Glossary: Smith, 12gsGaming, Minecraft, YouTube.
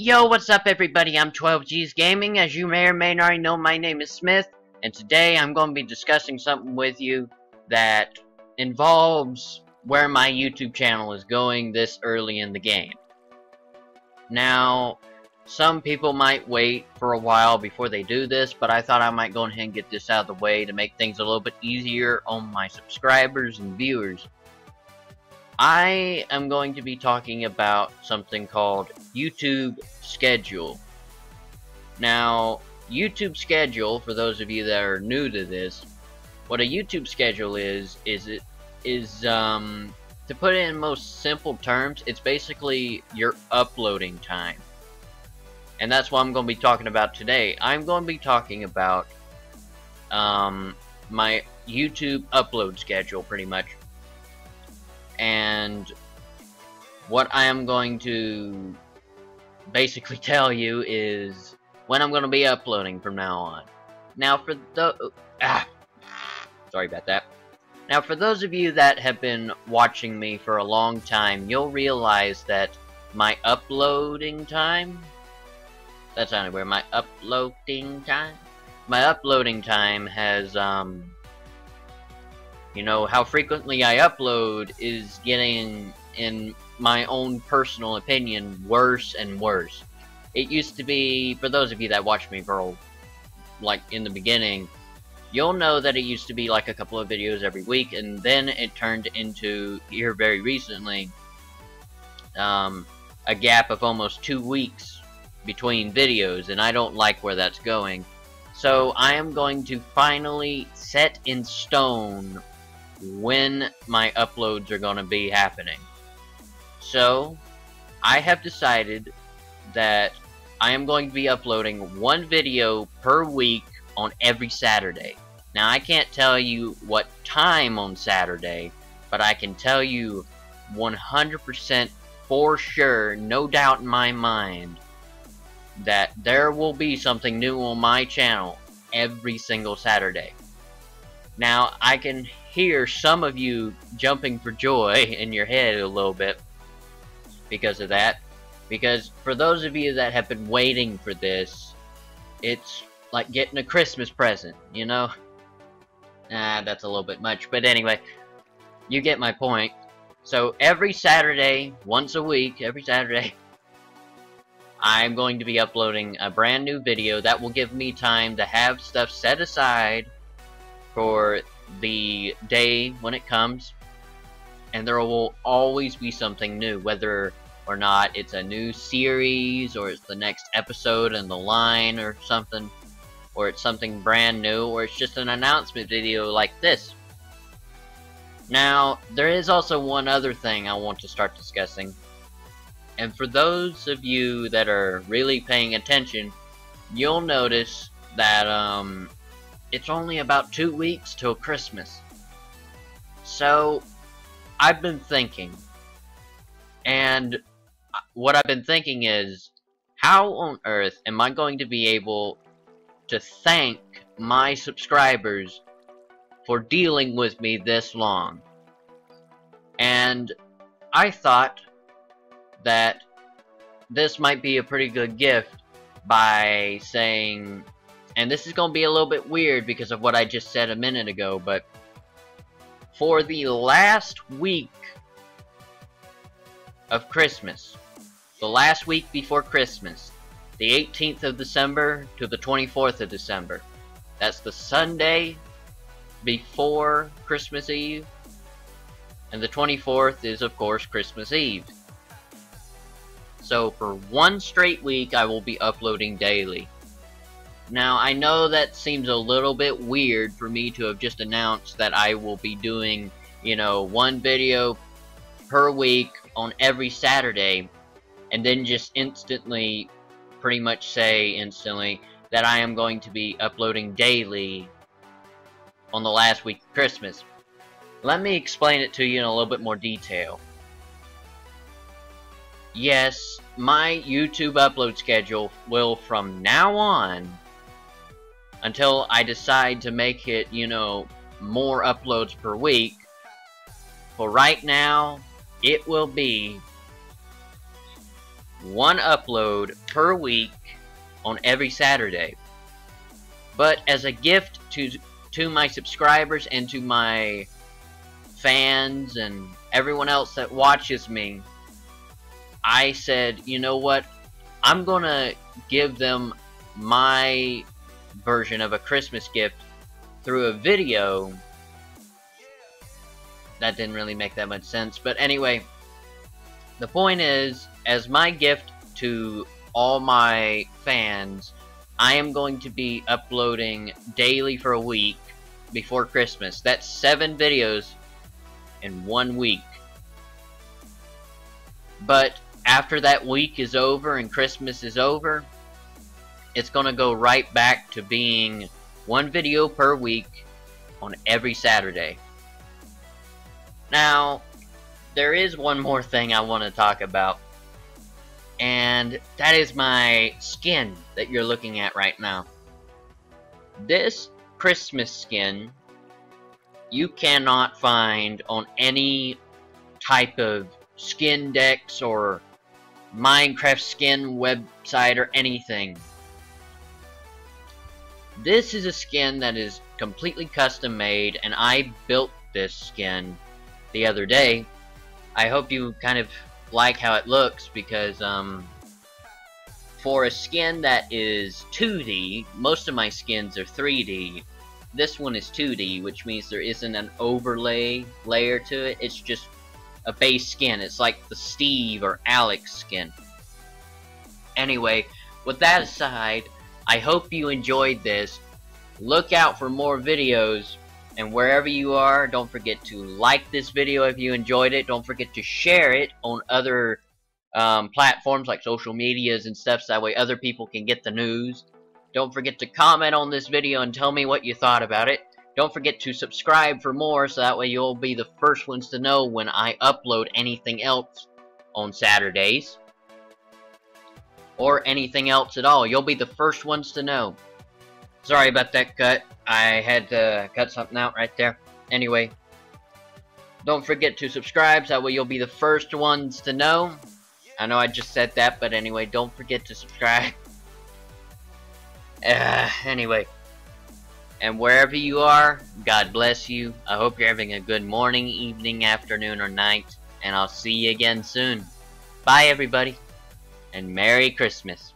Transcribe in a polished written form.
Yo, what's up everybody, I'm 12gsGaming. As you may or may not already know, my name is Smith, and today I'm going to be discussing something with you that involves where my YouTube channel is going this early in the game. Now, some people might wait for a while before they do this, but I thought I might go ahead and get this out of the way to make things a little bit easier on my subscribers and viewers. I am going to be talking about something called YouTube Schedule. Now, YouTube Schedule, for those of you that are new to this, what a YouTube Schedule is, to put it in most simple terms, it's basically your uploading time. And that's what I'm going to be talking about today. I'm going to be talking about my YouTube upload schedule, pretty much. And what I am going to basically tell you is when I'm going to be uploading from now on. Now for the sorry about that. Now for those of you that have been watching me for a long time, you'll realize that my uploading time, that's not anywhere, my uploading time has you know, how frequently I upload is getting, in my own personal opinion, worse and worse. It used to be, for those of you that watched me for, like, in the beginning, you'll know that it used to be like a couple of videos every week, and then it turned into, here very recently, a gap of almost 2 weeks between videos, and I don't like where that's going. So I am going to finally set in stone when my uploads are going to be happening. So I have decided that I am going to be uploading one video per week on every Saturday. Now I can't tell you what time on Saturday, but I can tell you 100% for sure, no doubt in my mind, that there will be something new on my channel every single Saturday. Now I can hear some of you jumping for joy in your head a little bit because of that, because for those of you that have been waiting for this, it's like getting a Christmas present, you know. Nah, that's a little bit much, but anyway, you get my point. So every Saturday, once a week, every Saturday, I'm going to be uploading a brand new video that will give me time to have stuff set aside for the day when it comes, and there will always be something new, whether or not it's a new series, or it's the next episode in the line or something, or it's something brand new, or it's just an announcement video like this. Now, there is also one other thing I want to start discussing. And for those of you that are really paying attention, you'll notice that it's only about 2 weeks till Christmas. So I've been thinking, and what I've been thinking is, how on earth am I going to be able to thank my subscribers for dealing with me this long? And I thought that this might be a pretty good gift by saying, and this is going to be a little bit weird because of what I just said a minute ago, but for the last week of Christmas, the last week before Christmas, the 18th of December to the 24th of December, that's the Sunday before Christmas Eve, and the 24th is of course Christmas Eve. So for one straight week, I will be uploading daily. Now, I know that seems a little bit weird for me to have just announced that I will be doing, you know, one video per week on every Saturday, and then just instantly, pretty much say instantly, that I am going to be uploading daily on the last week of Christmas. Let me explain it to you in a little bit more detail. Yes, my YouTube upload schedule will, from now on, until I decide to make it, you know, more uploads per week, for right now, it will be one upload per week on every Saturday. But as a gift to my subscribers and to my fans and everyone else that watches me, I said, you know what, I'm gonna give them my version of a Christmas gift through a video. That didn't really make that much sense, but anyway, the point is, as my gift to all my fans, I am going to be uploading daily for a week before Christmas. That's 7 videos in 1 week. But after that week is over and Christmas is over, it's gonna go right back to being 1 video per week on every Saturday. Now, there is one more thing I want to talk about, and that is my skin that you're looking at right now. This Christmas skin you cannot find on any type of skin decks or Minecraft skin website or anything. This is a skin that is completely custom made, and I built this skin the other day. I hope you kind of like how it looks, because for a skin that is 2D, most of my skins are 3D. This one is 2D, which means there isn't an overlay layer to it. It's just a base skin. It's like the Steve or Alex skin. Anyway, with that aside, I hope you enjoyed this. Look out for more videos. And wherever you are, don't forget to like this video if you enjoyed it. Don't forget to share it on other platforms like social medias and stuff, so that way other people can get the news. Don't forget to comment on this video and tell me what you thought about it. Don't forget to subscribe for more, so that way you'll be the first ones to know when I upload anything else on Saturdays. Or anything else at all. You'll be the first ones to know. Sorry about that cut. I had to cut something out right there. Anyway, don't forget to subscribe, so that way you'll be the first ones to know. I know I just said that, but anyway, don't forget to subscribe. Anyway, and wherever you are, God bless you. I hope you're having a good morning, evening, afternoon, or night, and I'll see you again soon. Bye, everybody, and Merry Christmas.